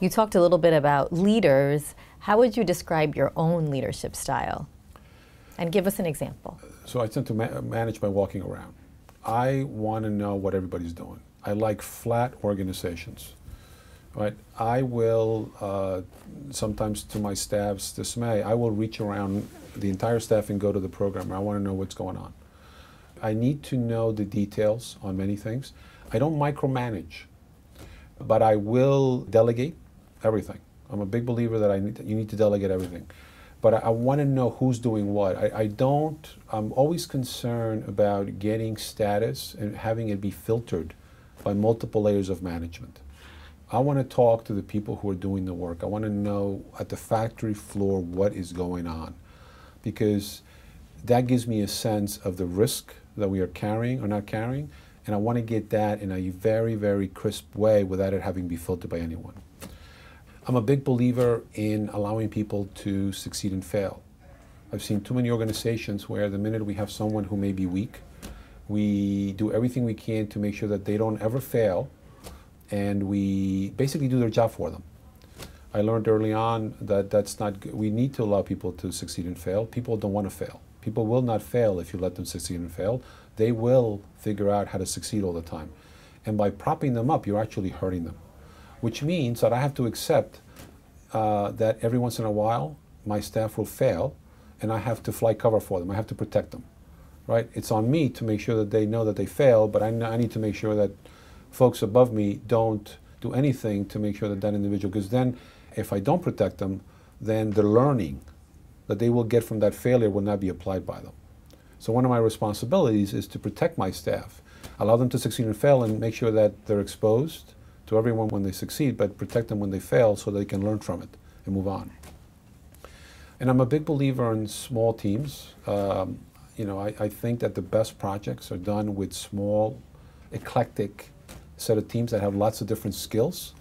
You talked a little bit about leaders. How would you describe your own leadership style? And give us an example. So I tend to manage by walking around. I want to know what everybody's doing. I like flat organizations. Right? I will, sometimes to my staff's dismay, I will reach around the entire staff and go to the programmer. I want to know what's going on. I need to know the details on many things. I don't micromanage, but I will delegate everything. I'm a big believer that you need to delegate everything. But I want to know who's doing what. I'm always concerned about getting status and having it be filtered by multiple layers of management. I want to talk to the people who are doing the work. I want to know at the factory floor what is going on, because that gives me a sense of the risk that we are carrying or not carrying, and I want to get that in a very, very crisp way without it having to be filtered by anyone. I'm a big believer in allowing people to succeed and fail. I've seen too many organizations where the minute we have someone who may be weak, we do everything we can to make sure that they don't ever fail, and we basically do their job for them. I learned early on that that's not good. We need to allow people to succeed and fail. People don't want to fail. People will not fail if you let them succeed and fail. They will figure out how to succeed all the time. And by propping them up, you're actually hurting them, which means that I have to accept that every once in a while, my staff will fail, and I have to fly cover for them. I have to protect them, right? It's on me to make sure that they know that they fail, but I need to make sure that folks above me don't do anything to make sure that that individual, because then if I don't protect them, then the learning that they will get from that failure will not be applied by them. So one of my responsibilities is to protect my staff, allow them to succeed and fail, and make sure that they're exposed to everyone when they succeed, but protect them when they fail so they can learn from it and move on. And I'm a big believer in small teams. You know, I think that the best projects are done with small, eclectic set of teams that have lots of different skills.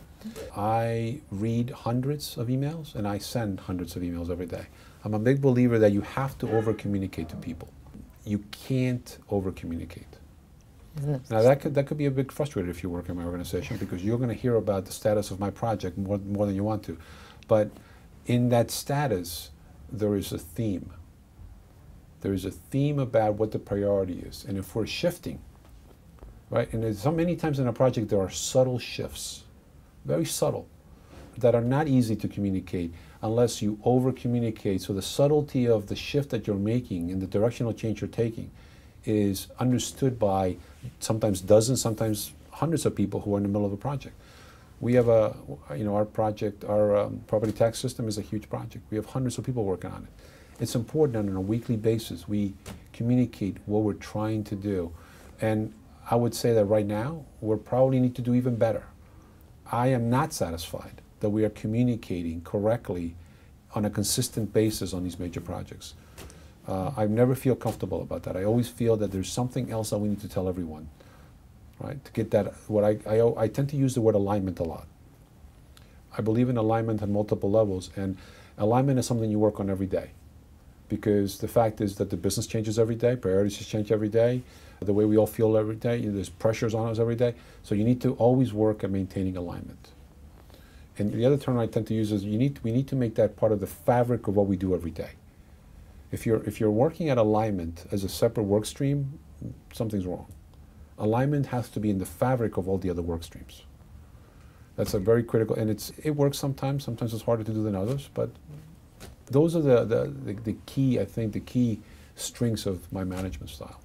I read hundreds of emails, and I send hundreds of emails every day. I'm a big believer that you have to over-communicate to people. You can't over-communicate. Now that could be a big frustrator if you work in my organization, because you're going to hear about the status of my project more than you want to. But in that status, there is a theme. There is a theme about what the priority is. And if we're shifting, right, and so many times in a project there are subtle shifts, very subtle, that are not easy to communicate unless you over-communicate. So the subtlety of the shift that you're making and the directional change you're taking is understood by sometimes dozens, sometimes hundreds of people who are in the middle of a project. We have a, you know, our project, our property tax system is a huge project. We have hundreds of people working on it. It's important that on a weekly basis we communicate what we're trying to do. And I would say that right now we probably need to do even better. I am not satisfied that we are communicating correctly on a consistent basis on these major projects. I never feel comfortable about that. I always feel that there's something else that we need to tell everyone, right? To get that, what I tend to use the word alignment a lot. I believe in alignment on multiple levels, and alignment is something you work on every day, because the fact is that the business changes every day, priorities change every day, the way we all feel every day, you know, there's pressures on us every day. So you need to always work at maintaining alignment. And the other term I tend to use is we need to make that part of the fabric of what we do every day. If you're working at alignment as a separate work stream, something's wrong. Alignment has to be in the fabric of all the other work streams. That's a very critical, and it works sometimes. Sometimes it's harder to do than others, but those are the key, I think, the key strengths of my management style.